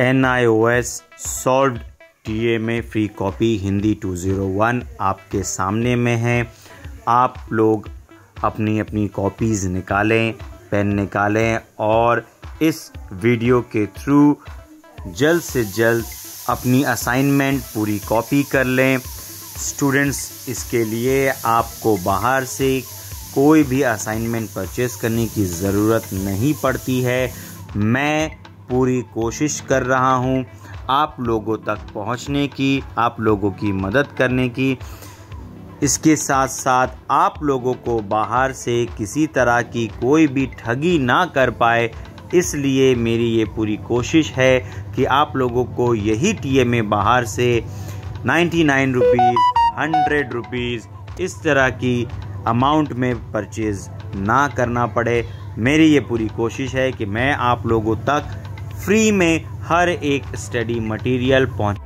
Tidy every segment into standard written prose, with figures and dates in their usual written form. NIOS solved TMA free copy Hindi 201 आपके सामने में है। आप लोग अपनी अपनी कॉपीज़ निकालें, पेन निकालें और इस वीडियो के थ्रू जल्द से जल्द अपनी असाइनमेंट पूरी कॉपी कर लें। स्टूडेंट्स, इसके लिए आपको बाहर से कोई भी असाइनमेंट परचेस करने की ज़रूरत नहीं पड़ती है। मैं पूरी कोशिश कर रहा हूँ आप लोगों तक पहुँचने की, आप लोगों की मदद करने की। इसके साथ साथ आप लोगों को बाहर से किसी तरह की कोई भी ठगी ना कर पाए, इसलिए मेरी ये पूरी कोशिश है कि आप लोगों को यही TMA बाहर से 99 रुपीज़ 100 रुपीज़ इस तरह की अमाउंट में परचेज़ ना करना पड़े। मेरी ये पूरी कोशिश है कि मैं आप लोगों तक फ्री में हर एक स्टडी मटेरियल पहुँच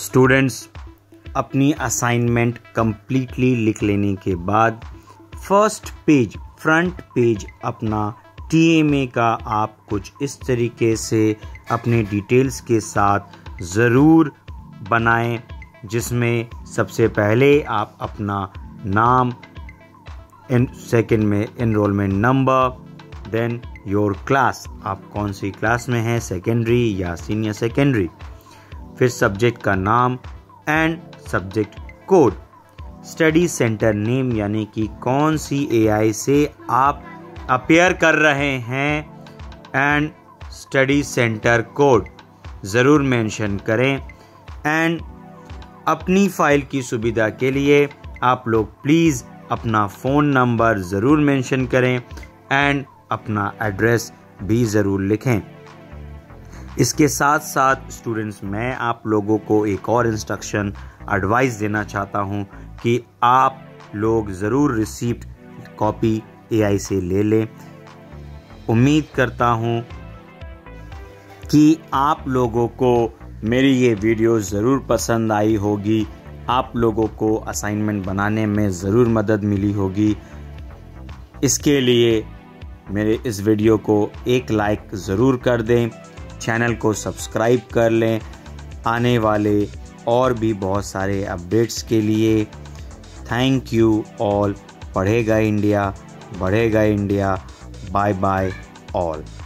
स्टूडेंट्स, अपनी असाइनमेंट कम्प्लीटली लिख लेने के बाद फर्स्ट पेज, फ्रंट पेज अपना TMA का आप कुछ इस तरीके से अपने डिटेल्स के साथ ज़रूर बनाएं, जिसमें सबसे पहले आप अपना नाम, सेकंड में enrolment number, then your class, आप कौन सी क्लास में हैं, सेकेंडरी या सीनियर सेकेंडरी, फिर सब्जेक्ट का नाम and subject code, study centre name यानी कि कौन सी AI से आप अपेयर कर रहे हैं, एंड स्टडी सेंटर कोड ज़रूर मेंशन करें। एंड अपनी फाइल की सुविधा के लिए आप लोग प्लीज़ अपना फ़ोन नंबर ज़रूर मेंशन करें एंड अपना एड्रेस भी ज़रूर लिखें। इसके साथ साथ स्टूडेंट्स, मैं आप लोगों को एक और इंस्ट्रक्शन, एडवाइस देना चाहता हूं कि आप लोग ज़रूर रिसीप्ट कॉपी AI से ले लें। उम्मीद करता हूं कि आप लोगों को मेरी ये वीडियो ज़रूर पसंद आई होगी, आप लोगों को असाइनमेंट बनाने में ज़रूर मदद मिली होगी। इसके लिए मेरे इस वीडियो को एक लाइक ज़रूर कर दें, चैनल को सब्सक्राइब कर लें आने वाले और भी बहुत सारे अपडेट्स के लिए। Thank you all. पढ़ेगा इंडिया, बढ़ेगा इंडिया। Bye bye all.